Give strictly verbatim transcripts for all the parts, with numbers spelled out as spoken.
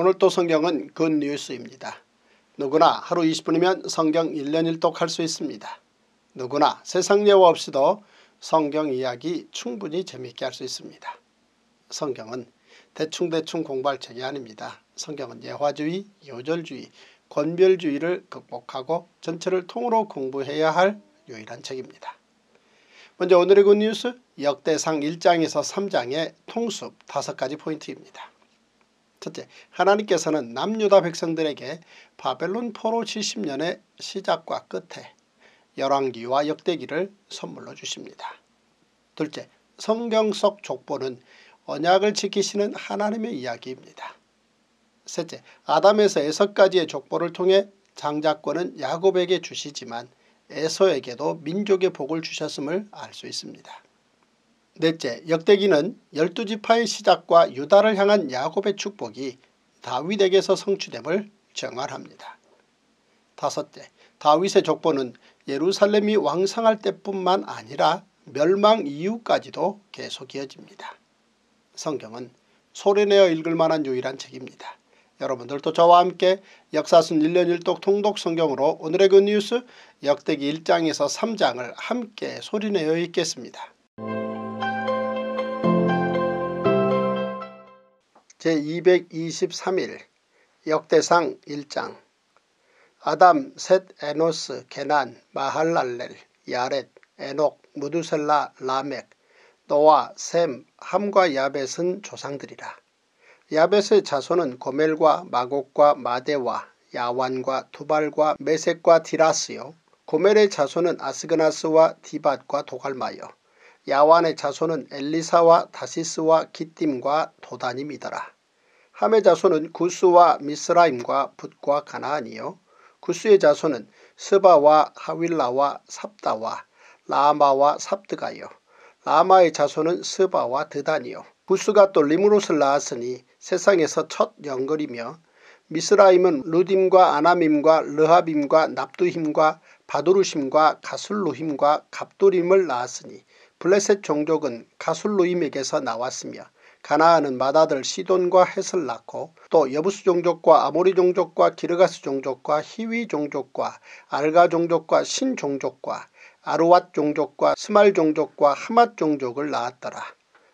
오늘 또 성경은 굿뉴스입니다. 누구나 하루 이십 분이면 성경 일 년 일 독 할 수 있습니다. 누구나 세상 예화 없이도 성경 이야기 충분히 재미있게 할 수 있습니다. 성경은 대충대충 공부할 책이 아닙니다. 성경은 예화주의, 요절주의, 권별주의를 극복하고 전체를 통으로 공부해야 할 유일한 책입니다. 먼저 오늘의 굿뉴스 역대상 일 장에서 삼 장의 통숲 다섯 가지 포인트입니다. 첫째, 하나님께서는 남유다 백성들에게 바벨론 포로 칠십 년의 시작과 끝에 열왕기와 역대기를 선물로 주십니다. 둘째, 성경 속 족보는 언약을 지키시는 하나님의 이야기입니다. 셋째, 아담에서 에서까지의 족보를 통해 장자권은 야곱에게 주시지만 에서에게도 민족의 복을 주셨음을 알 수 있습니다. 넷째, 역대기는 열두 지파의 시작과 유다를 향한 야곱의 축복이 다윗에게서 성취됨을 증언합니다. 다섯째, 다윗의 족보는 예루살렘이 왕성할 때뿐만 아니라 멸망 이후까지도 계속 이어집니다. 성경은 소리내어 읽을 만한 유일한 책입니다. 여러분들도 저와 함께 역사순 일 년 일 독 통독 성경으로 오늘의 굿뉴스 역대기 일 장에서 삼 장을 함께 소리내어 읽겠습니다. 제이백이십삼 일 역대상 일 장. 아담, 셋, 에노스, 게난, 마할랄렐, 야렛, 에녹, 무두셀라, 라멕, 노아, 셈, 함과 야벳은 조상들이라. 야벳의 자손은 고멜과 마곡과 마대와 야완과 두발과 메섹과 디라스요. 고멜의 자손은 아스그나스와 디밭과 도갈마요. 야완의 자손은 엘리사와 다시스와 기띔과 도다님이더라. 함의 자손은 구스와 미스라임과 붓과 가나안이요. 구스의 자손은 스바와 하윌라와 삽다와 라마와 삽드가요. 라마의 자손은 스바와 드단이요. 구스가 또 리므롯을 낳았으니 세상에서 첫 연걸이며, 미스라임은 루딤과 아나밈과 르하빔과 납두힘과 바두루심과 가술루힘과 갑두림을 낳았으니 블레셋 종족은 가술루임에게서 나왔으며, 가나안은 맏아들 시돈과 헷을 낳고 또 여부스 종족과 아모리 종족과 기르가스 종족과 히위 종족과 알가 종족과 신 종족과 아루왓 종족과 스말 종족과 하맛 종족을 낳았더라.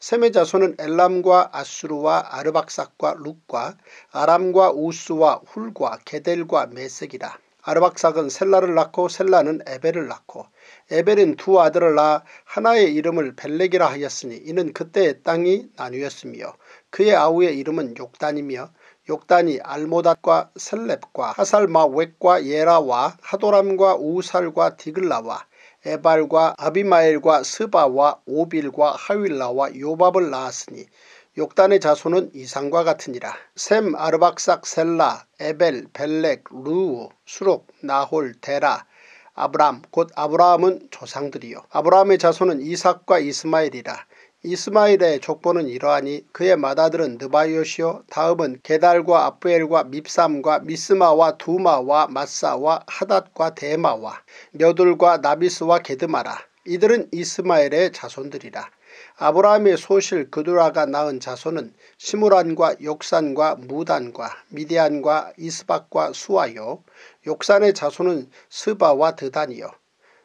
셈의 자손은 엘람과 아수르와 아르박삭과 룩과 아람과 우스와 훌과 게델과 메섹이라. 아르박삭은 셀라를 낳고 셀라는 에벨을 낳고 에벨은 두 아들을 낳아 하나의 이름을 벨렉이라 하였으니 이는 그때의 땅이 나뉘었으며, 그의 아우의 이름은 욕단이며, 욕단이 알모닷과 셀렙과 하살마웩과 예라와 하도람과 우살과 디글라와 에발과 아비마엘과 스바와 오빌과 하윌라와 요밥을 낳았으니 욕단의 자손은 이상과 같으니라. 셈, 아르박삭, 셀라, 에벨, 벨렉, 루우, 수룩, 나홀, 데라, 아브람, 곧 아브라함은 조상들이요. 아브라함의 자손은 이삭과 이스마엘이라. 이스마엘의 족보는 이러하니 그의 맏아들은 느바이오시요, 다음은 게달과 아프엘과 밉삼과 미스마와 두마와 마사와 하닷과 데마와 여둘과 나비스와 게드마라. 이들은 이스마엘의 자손들이라. 아브라함의 소실 그두라가 낳은 자손은 시므란과 욕산과 무단과 미디안과 이스박과 수아요. 욕산의 자손은 스바와 드단이요.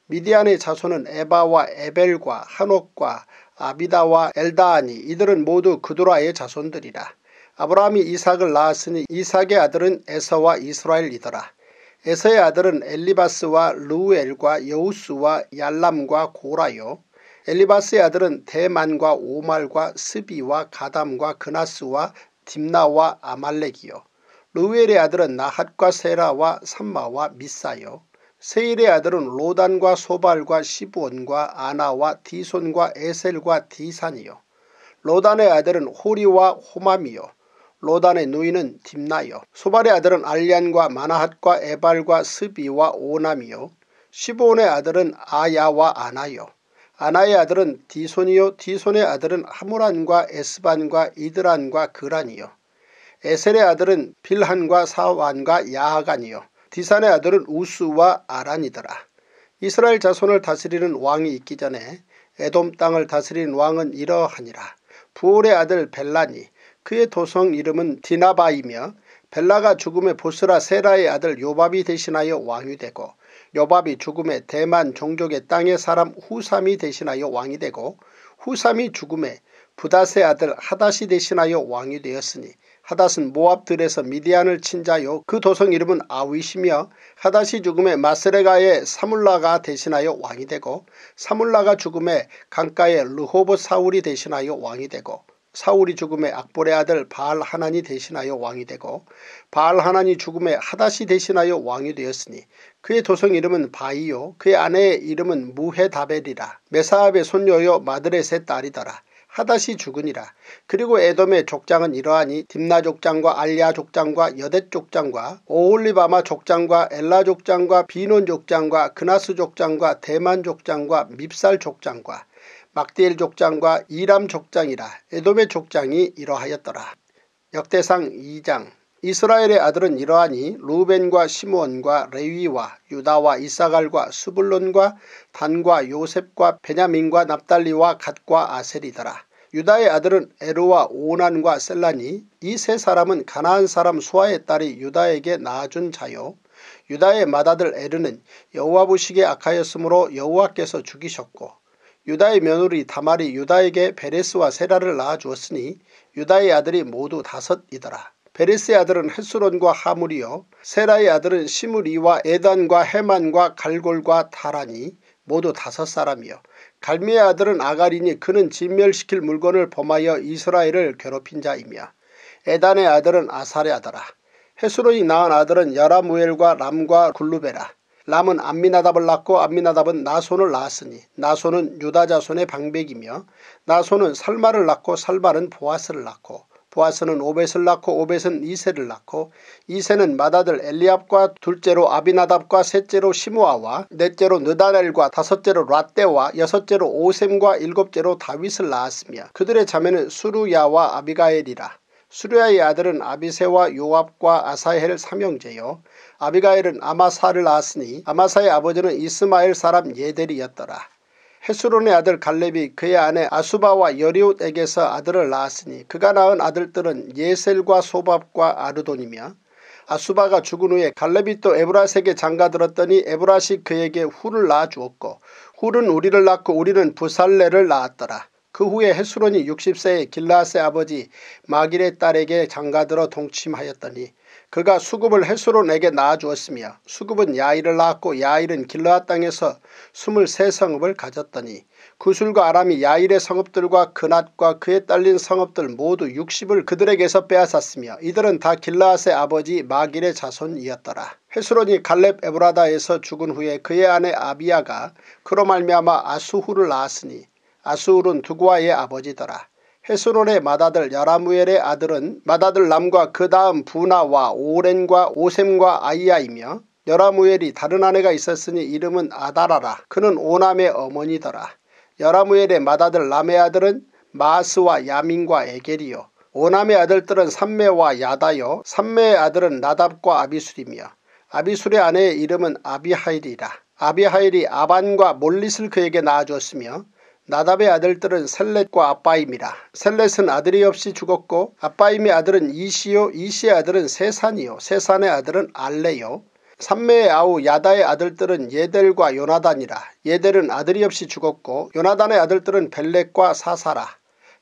미디안의 자손은 에바와 에벨과 한옥과 아비다와 엘다하니 이들은 모두 그두라의 자손들이라. 아브라함이 이삭을 낳았으니 이삭의 아들은 에서와 이스라엘이더라. 에서의 아들은 엘리바스와 루엘과 여우스와 얄람과 고라요. 엘리바스의 아들은 대만과 오말과 스비와 가담과 그나스와 딥나와 아말렉이요. 루엘의 아들은 나핫과 세라와 삼마와 미사요. 세일의 아들은 로단과 소발과 시부온과 아나와 디손과 에셀과 디산이요. 로단의 아들은 호리와 호맘이요. 로단의 누이는 딥나요. 소발의 아들은 알리안과 마나핫과 에발과 스비와 오남이요. 시부온의 아들은 아야와 아나요. 아나의 아들은 디손이요. 디손의 아들은 하무란과 에스반과 이드란과 그란이요. 에셀의 아들은 빌한과 사완과 야하간이요. 디산의 아들은 우스와 아란이더라. 이스라엘 자손을 다스리는 왕이 있기 전에 에돔 땅을 다스린 왕은 이러하니라. 부올의 아들 벨라니, 그의 도성 이름은 디나바이며 벨라가 죽음에 보스라 세라의 아들 요밥이 대신하여 왕이 되고 요밥이 죽음에 대만 종족의 땅의 사람 후삼이 대신하여 왕이 되고 후삼이 죽음에 부닷의 아들 하닷이 대신하여 왕이 되었으니 하닷은 모압들에서 미디안을 친 자요 그 도성 이름은 아윗이며 하닷이 죽음에 마스레가의 사물라가 대신하여 왕이 되고 사물라가 죽음에 강가의 르호봇 사울이 대신하여 왕이 되고 사울이 죽음에 악볼의 아들 바알 하난이 대신하여 왕이 되고 바알 하난이 죽음에 하닷이 대신하여 왕이 되었으니 그의 도성 이름은 바이요 그의 아내의 이름은 무헤다벨이라 메사압의 손녀요 마드렛의 딸이더라. 하닷이 죽으니라. 그리고 에돔의 족장은 이러하니 딥나 족장과 알랴 족장과 여댓 족장과 오홀리바마 족장과 엘라 족장과 비논 족장과 그나스 족장과 대만 족장과 밉살 족장과 막디엘 족장과 이람 족장이라. 에돔의 족장이 이러하였더라. 역대상 이 장 이스라엘의 아들은 이러하니 루벤과 시므온과 레위와 유다와 이사갈과 스불론과 단과 요셉과 베냐민과 납달리와 갓과 아셀이더라. 유다의 아들은 에루와 오난과 셀라니 이 세 사람은 가나안 사람 수아의 딸이 유다에게 낳아준 자요. 유다의 맏아들 에르는 여호와 보시기에 악하였으므로 여호와께서 죽이셨고 유다의 며느리 다말이 유다에게 베레스와 세라를 낳아주었으니 유다의 아들이 모두 다섯이더라. 베레스의 아들은 헬스론과 하물이요 세라의 아들은 시므리와 에단과 헤만과 갈골과 타라니 모두 다섯 사람이요 갈미의 아들은 아가리니 그는 진멸시킬 물건을 범하여 이스라엘을 괴롭힌 자이며 에단의 아들은 아살의 아들아 헬스론이 낳은 아들은 여라무엘과 람과 굴루베라 람은 암미나답을 낳고 암미나답은 나손을 낳았으니 나손은 유다자손의 방백이며 나손은 살마를 낳고 살마는 보아스를 낳고 보아스는 오벳을 낳고 오벳은 이새를 낳고 이새는 맏아들 엘리압과 둘째로 아비나답과 셋째로 시므아와 넷째로 느다넬과 다섯째로 라떼와 여섯째로 오셈과 일곱째로 다윗을 낳았으며 그들의 자매는 수루야와 아비가엘이라. 수루야의 아들은 아비세와 요압과 아사헬 삼형제요 아비가엘은 아마사를 낳았으니 아마사의 아버지는 이스마엘 사람 예델이었더라. 헤스론의 아들 갈렙이 그의 아내 아수바와 여리옷에게서 아들을 낳았으니 그가 낳은 아들들은 예셀과 소밥과 아르돈이며 아수바가 죽은 후에 갈렙이 또 에브라스에게 장가들었더니 에브라스이 그에게 훌을 낳아주었고 훌은 우리를 낳고 우리는 부살레를 낳았더라. 그 후에 헤스론이 육십 세에 길라앗의 아버지 마길의 딸에게 장가들어 동침하였더니 그가 수급을 헤스론에게 낳아주었으며 수급은 야일을 낳았고 야일은 길라앗 땅에서 이십삼 성읍을 가졌더니 구술과 아람이 야일의 성읍들과 그낫과 그에 딸린 성읍들 모두 육십을 그들에게서 빼앗았으며 이들은 다 길라앗의 아버지 마길의 자손이었더라. 헤스론이 갈렙 에브라다에서 죽은 후에 그의 아내 아비야가 그로 말미암아 아수후를 낳았으니 아수울은 두고아의 아버지더라. 헤스론의 맏아들 여라무엘의 아들은 맏아들 람과 그 다음 부나와 오렌과 오셈과 아이야이며 여라무엘이 다른 아내가 있었으니 이름은 아다라라. 그는 오남의 어머니더라. 여라무엘의 맏아들 람의 아들은 마스와 야민과 에겔이요. 오남의 아들들은 삼매와 야다요. 삼매의 아들은 나답과 아비술이며 아비술의 아내의 이름은 아비하일이라. 아비하일이 아반과 몰릿을 그에게 낳아주었으며 나답의 아들들은 셀렛과 아빠임이라. 셀렛은 아들이 없이 죽었고 아빠임의 아들은 이시요 이시의 아들은 세산이요 세산의 아들은 알레요. 삼매의 아우 야다의 아들들은 예델과 요나단이라. 예델은 아들이 없이 죽었고 요나단의 아들들은 벨렛과 사사라.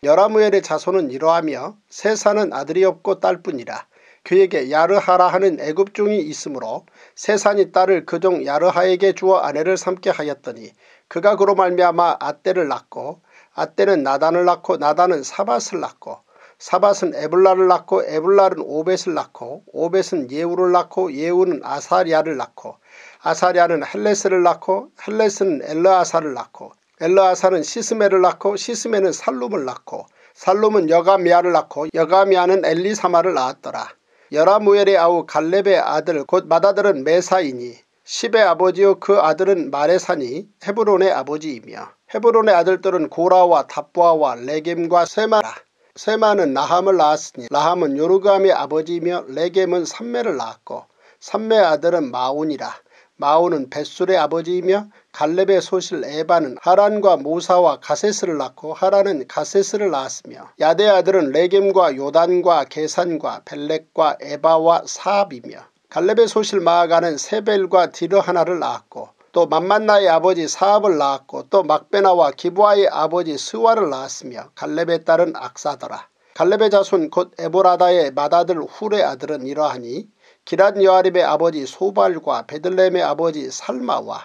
여라무엘의 자손은 이러하며 세산은 아들이 없고 딸뿐이라. 그에게 야르하라 하는 애굽종이 있으므로 세산이 딸을 그 종 야르하에게 주어 아내를 삼게 하였더니 그가 그로 말미암아 앗대를 낳고 앗대는 나단을 낳고 나단은 사밧을 낳고 사밧은 에블라를 낳고 에블라는 오벳을 낳고 오벳은 예우를 낳고 예우는 아사랴를 낳고 아사랴는 헬레스를 낳고 헬레스는 엘르아사를 낳고 엘르아사는 시스메를 낳고 시스메는 살룸을 낳고 살룸은 여가미아를 낳고 여가미아는 엘리사마를 낳았더라. 여라무엘의 아우 갈렙의 아들 곧 맏아들은 메사이니 십의 아버지요 그 아들은 마레사니 헤브론의 아버지이며 헤브론의 아들들은 고라와 답보아와 레겜과 세마라. 세마는 나함을 낳았으니 나함은 요르감의 아버지이며 레겜은 삼매를 낳았고 삼매의 아들은 마온이라. 마온은 벳술의 아버지이며 갈렙의 소실 에바는 하란과 모사와 가세스를 낳고 하란은 가세스를 낳았으며 야대 아들은 레겜과 요단과 게산과 벨렉과 에바와 사압이며 갈렙의 소실 마아가는 세벨과 디르 하나를 낳았고 또 맘만나의 아버지 사압을 낳았고 또 막베나와 기브아의 아버지 스와를 낳았으며 갈렙의 딸은 악사더라. 갈렙의 자손 곧 에보라다의 맏아들 훌의 아들은 이러하니 기랏 여아립의 아버지 소발과 베들레헴의 아버지 살마와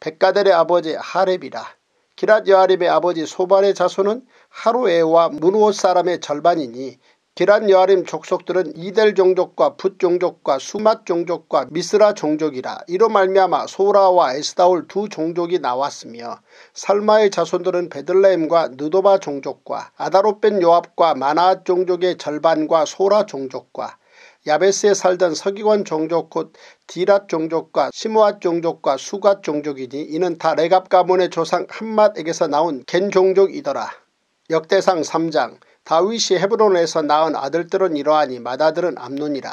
백가델의 아버지 하렙이라. 기랏 여아립의 아버지 소발의 자손은 하루에와 므누옷 사람의 절반이니 기랏 여아림 족속들은 이델 종족과 붓 종족과 수맛 종족과 미스라 종족이라. 이로 말미암아 소라와 에스다올 두 종족이 나왔으며 살마의 자손들은 베들레헴과 느도바 종족과 아다롯벤 요압과 마나앗 종족의 절반과 소라 종족과 야베스에 살던 서기관 종족 곧 디랏 종족과 시므앗 종족과 수갓 종족이니 이는 다 레갑 가문의 조상 함맛에게서 나온 겐 종족이더라. 역대상 삼 장. 다윗이 헤브론에서 낳은 아들들은 이러하니 맏아들은 암논이라.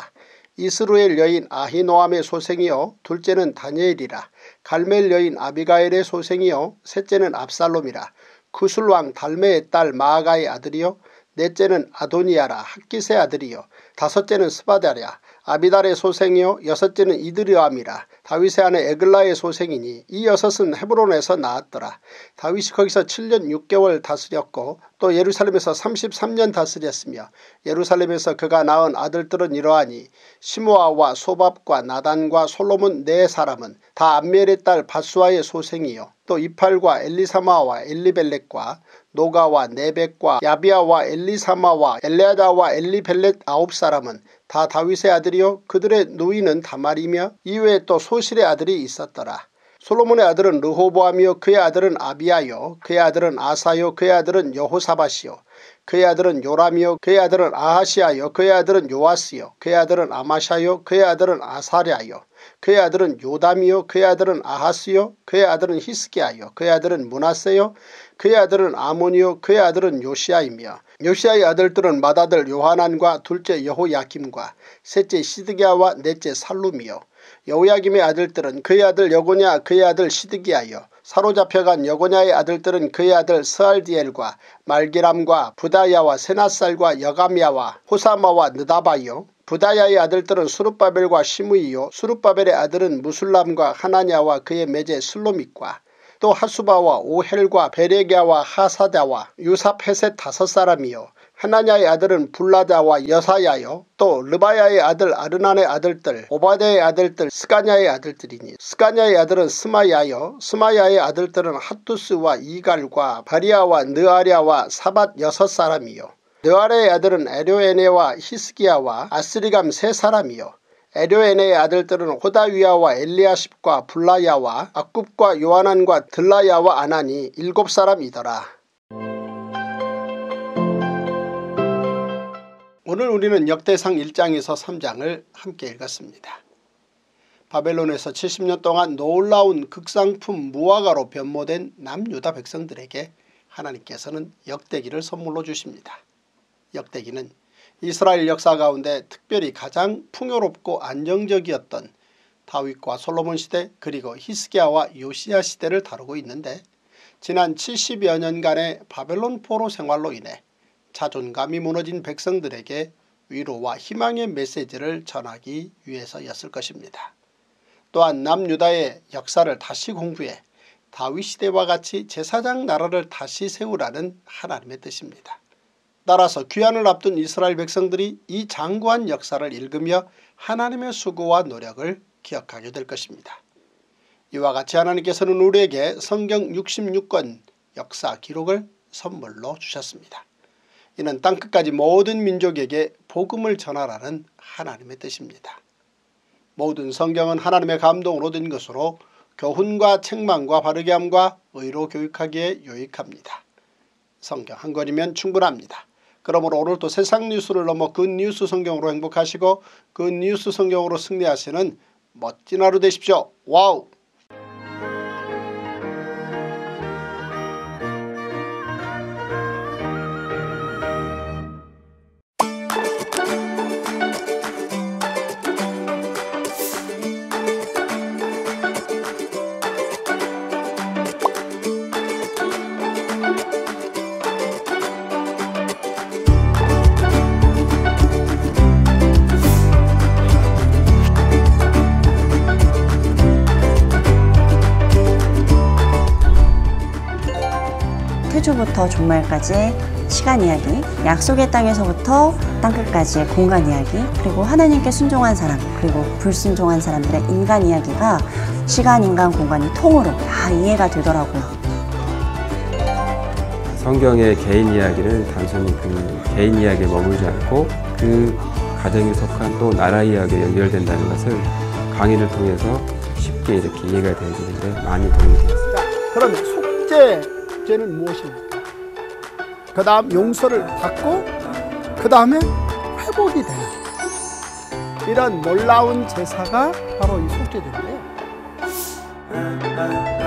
이스루엘 여인 아히노암의 소생이요 둘째는 다니엘이라. 갈멜 여인 아비가일의 소생이요 셋째는 압살롬이라. 구술왕 달메의 딸 마아가의 아들이요 넷째는 아도니아라. 학깃의 아들이요 다섯째는 스바다랴. 아비달의 소생이요 여섯째는 이드려함이라. 다윗의 아내 에글라의 소생이니 이 여섯은 헤브론에서 낳았더라. 다윗이 거기서 칠 년 육 개월 다스렸고 또 예루살렘에서 삼십삼 년 다스렸으며 예루살렘에서 그가 낳은 아들들은 이러하니 시므아와 소밥과 나단과 솔로몬 네 사람은 다 암멜의 딸 바수아의 소생이요 또 이팔과 엘리사마와 엘리벨렉과 노가와 네벡과 야비아와 엘리사마와 엘레아다와 엘리벨렛 아홉 사람은 다 다윗의 아들이요 그들의 누이는 다말이며 이외에 또 소실의 아들이 있었더라. 솔로몬의 아들은 르호보암이요 그의 아들은 아비야요 그의 아들은 아사요 그의 아들은 여호사밧이요 그의 아들은 요람이요 그의 아들은 아하시야요 그의 아들은 요아스요 그의 아들은 아마샤요 그의 아들은 아사랴요 그의 아들은 요담이요 그의 아들은 아하스요 그의 아들은 히스기야요 그의 아들은 므낫세요 그의 아들은 아몬이요 그의 아들은 요시야이며 요시야의 아들들은 맏아들 요하난과 둘째 여호야김과 셋째 시드기야와 넷째 살룸이요 여호야김의 아들들은 그의 아들 여고냐 그의 아들 시드기야요 사로잡혀간 여고냐의 아들들은 그의 아들 스알디엘과 말기람과 부다야와 세나살과 여가미야와 호사마와 느다바요 부다야의 아들들은 수룹바벨과 시므이요 수룹바벨의 아들은 무술람과 하나냐와 그의 매제 슬로밋과 또 하수바와 오헬과 베레기야와 하사다와 유삽헷의 다섯 사람이요 하나냐의 아들은 불라다와 여사야요 또 르바야의 아들 아르난의 아들들 오바데의 아들들 스가냐의 아들들이니 스가냐의 아들은 스마야요 스마야의 아들들은 핫두스와 이갈과 바리아와 느아랴와 사밧 여섯 사람이요 느아랴의 아들은 에료에네와 히스기야와 아스리감 세 사람이요 에료엔의 아들들은 호다위야와 엘리아십과 불라야와 악굽과 요하난과 들라야와 아나니 일곱 사람이더라. 오늘 우리는 역대상 일 장에서 삼 장을 함께 읽었습니다. 바벨론에서 칠십 년 동안 놀라운 극상품 무화과로 변모된 남유다 백성들에게 하나님께서는 역대기를 선물로 주십니다. 역대기는 이스라엘 역사 가운데 특별히 가장 풍요롭고 안정적이었던 다윗과 솔로몬 시대 그리고 히스기야와 요시야 시대를 다루고 있는데 지난 칠십여 년간의 바벨론 포로 생활로 인해 자존감이 무너진 백성들에게 위로와 희망의 메시지를 전하기 위해서였을 것입니다. 또한 남유다의 역사를 다시 공부해 다윗 시대와 같이 제사장 나라를 다시 세우라는 하나님의 뜻입니다. 따라서 귀환을 앞둔 이스라엘 백성들이 이 장구한 역사를 읽으며 하나님의 수고와 노력을 기억하게 될 것입니다. 이와 같이 하나님께서는 우리에게 성경 육십육 권 역사 기록을 선물로 주셨습니다. 이는 땅끝까지 모든 민족에게 복음을 전하라는 하나님의 뜻입니다. 모든 성경은 하나님의 감동으로 된 것으로 교훈과 책망과 바르게함과 의로 교육하기에 유익합니다. 성경 한 권이면 충분합니다. 그러므로 오늘도 세상 뉴스를 넘어 굿뉴스 성경으로 행복하시고 굿뉴스 성경으로 승리하시는 멋진 하루 되십시오. 와우! 태초부터 종말까지의 시간 이야기, 약속의 땅에서부터 땅끝까지의 공간 이야기, 그리고 하나님께 순종한 사람, 그리고 불순종한 사람들의 인간 이야기가 시간, 인간, 공간이 통으로 다 이해가 되더라고요. 성경의 개인 이야기는 단순히 그 개인 이야기에 머물지 않고 그 가정에 속한 또 나라 이야기에 연결된다는 것을 강의를 통해서 쉽게 이렇게 이해가 되어지는데 많이 도움이 되었습니다. 그럼 속죄죄는 무엇입니까? 그 다음 용서를 받고 그 다음에 회복이 돼요. 이런 놀라운 제사가 바로 이 속죄죄인데요.